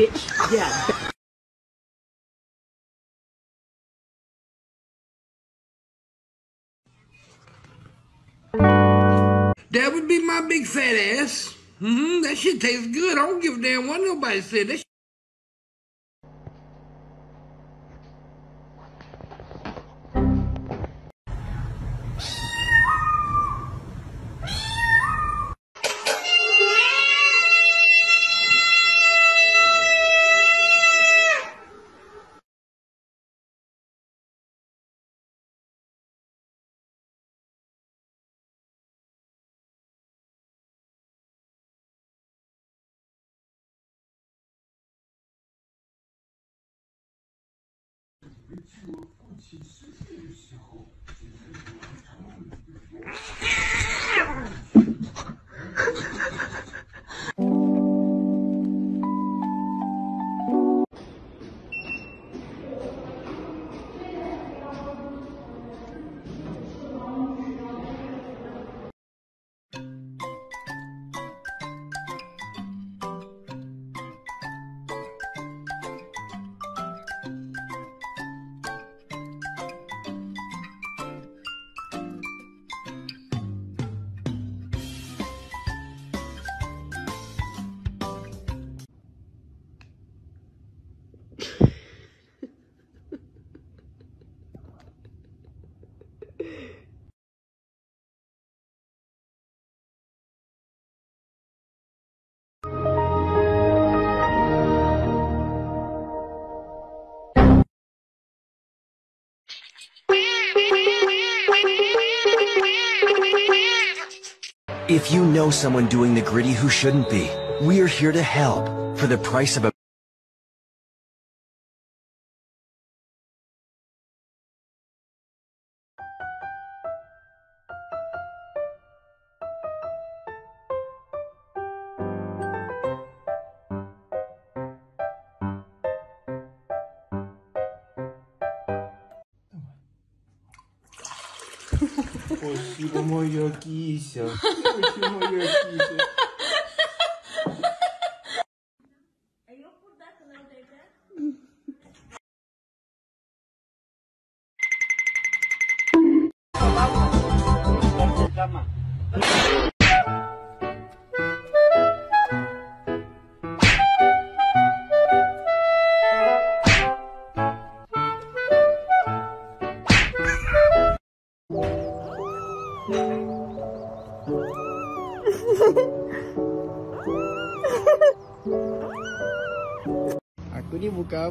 bitch. Yeah. That would be my big fat ass. Mm-hmm. That shit tastes good. I don't give a damn what nobody said. That shit. If you know someone doing the gritty who shouldn't be, we're here to help for the price of a Aku ni bukan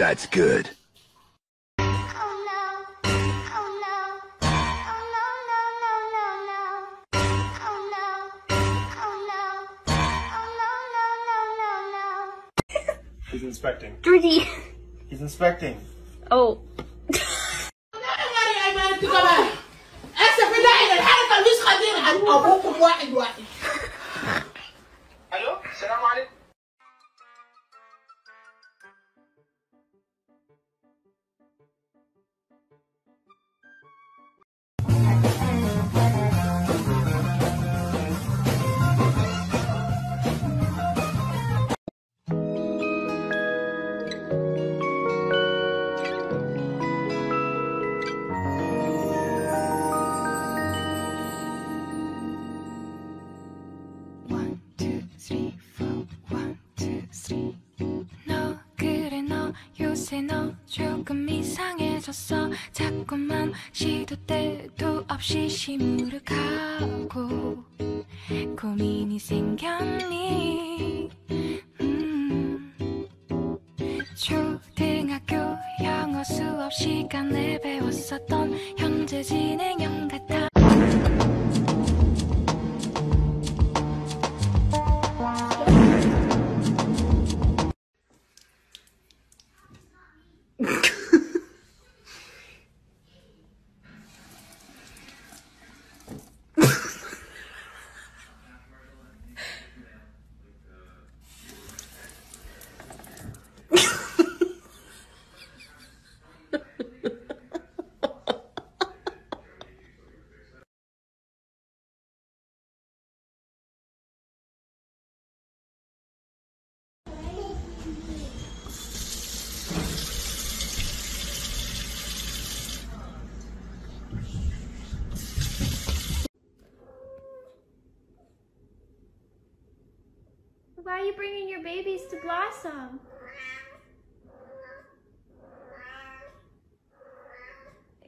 That's good. Oh no. Oh no. Oh no no no no no. Oh no. Oh no. Oh no no no no no. He's inspecting. 3D. He's inspecting. Oh. 글쎄 너 조금 이상해졌어. 자꾸만 시도 때도 없이 시무룩하고 고민이 생겼니? 초등학교 영어 수업 시간에 배웠었던 현재 진행형 같아. Why are you bringing your babies to Blossom?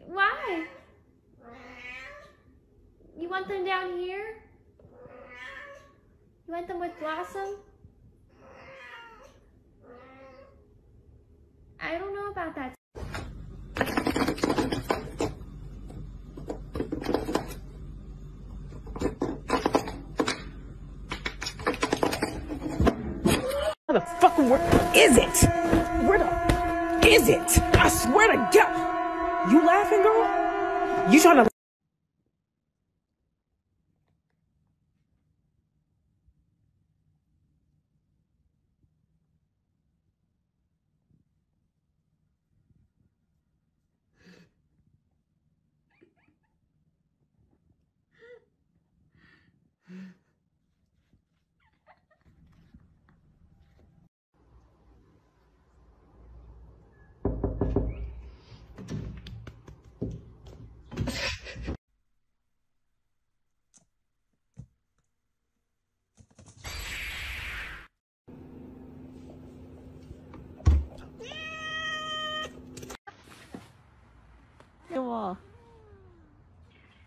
Why? You want them down here? You want them with Blossom? I don't know about that. How the fucking word is it? Where the is it? I swear to God. You laughing, girl? You trying to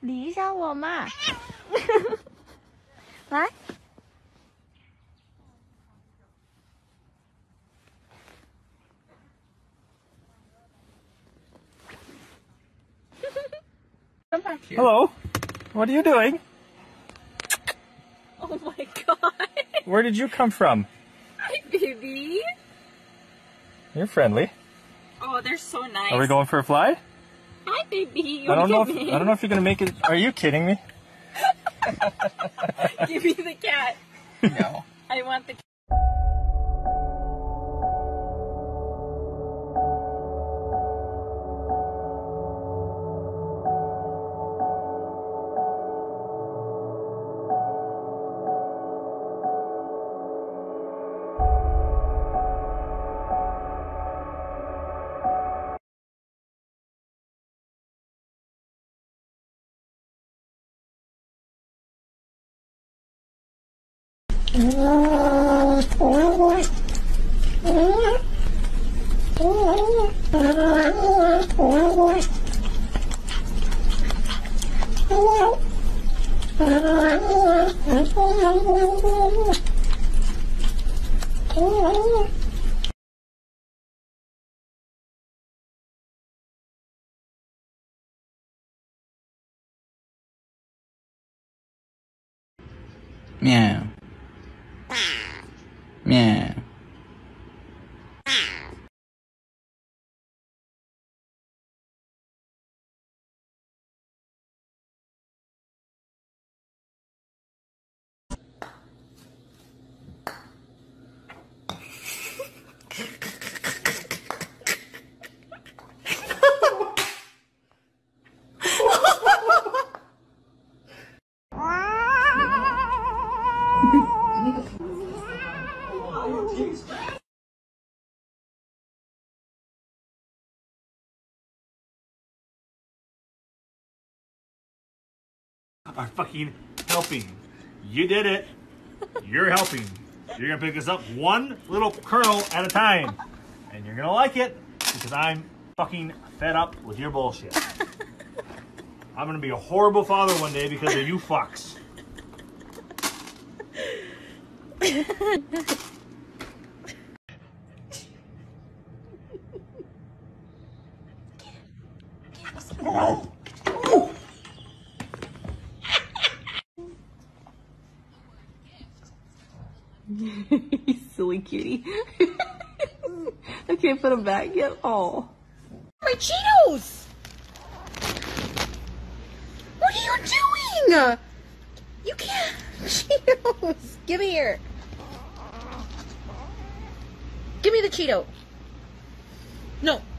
理一下我嘛，来。 Hello, what are you doing? Oh my God. Where did you come from? Hi, baby. You're friendly. Oh, they're so nice. Are we going for a fly? Hi, baby. You I don't know if you're gonna make it. Are you kidding me? Give me the cat. No. I want the cat. Meow. Meow. Are fucking helping. You did it. You're helping. You're gonna pick us up one little curl at a time. And you're gonna like it. because I'm fucking fed up with your bullshit. I'm gonna be a horrible father one day because of you fucks. You silly cutie. I can't put him back yet. Oh. My Cheetos! What are you doing? You can't. Cheetos! Give me here. Give me the Cheeto. No.